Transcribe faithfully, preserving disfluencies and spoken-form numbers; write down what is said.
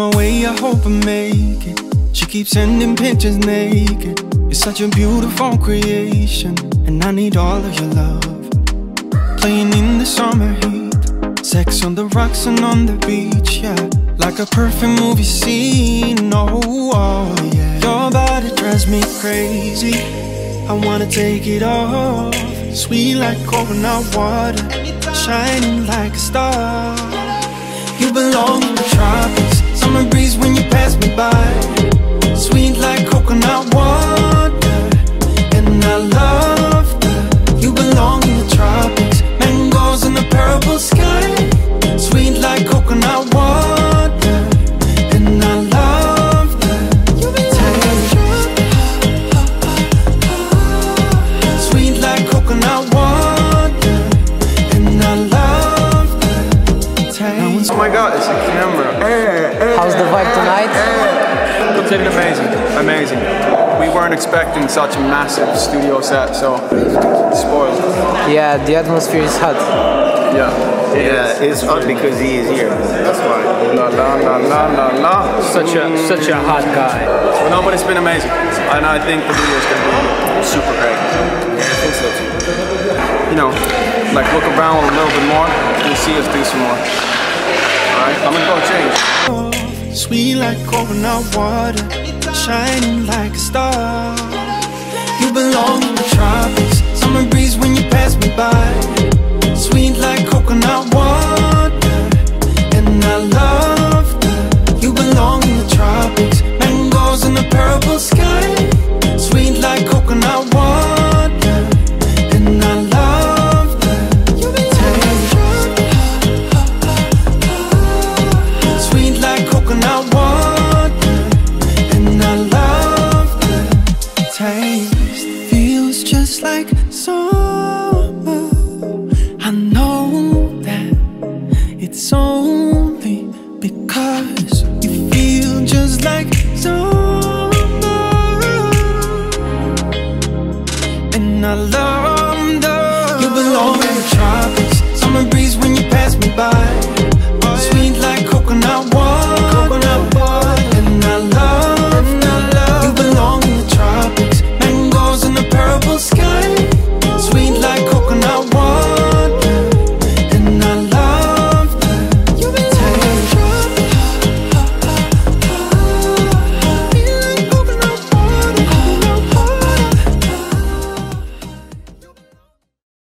my way, I hope I make it. She keeps sending pictures naked. You're such a beautiful creation, and I need all of your love. Playing in the summer heat, sex on the rocks and on the beach, yeah, like a perfect movie scene, oh, oh yeah. Your body drives me crazy, I wanna take it off. Sweet like coconut water, shining like a star. You belong in the tropics, summer breeze when you pass me by. Sweet like coconut water, and I love that. You belong in the tropics, mangoes in the purple sky. Sweet like coconut water, and I love that. You belong, sweet like coconut water, and I love that. Oh my God, it's a camera. How's the vibe tonight? It's been amazing, amazing. We weren't expecting such a massive studio set, so spoiled. Yeah, the atmosphere is hot. Yeah, it yeah, is. It's hot because he is here. That's why. La la la la la. Such a such a hot guy. Well, no, but it's been amazing, and I think the video is going to be super great. Yeah, I think so too. You know, like look around a little bit more, you'll see us do some more. All right, I'm gonna go change. Sweet like coconut water, shining like a star. You belong in the tropics, summer breeze when you pass me by. Sweet like coconut water, and I love that. You belong in the tropics, mangoes in the purple sky. Sweet like coconut water, and I love. Summer breeze when you pass me by, sweet like coconut water.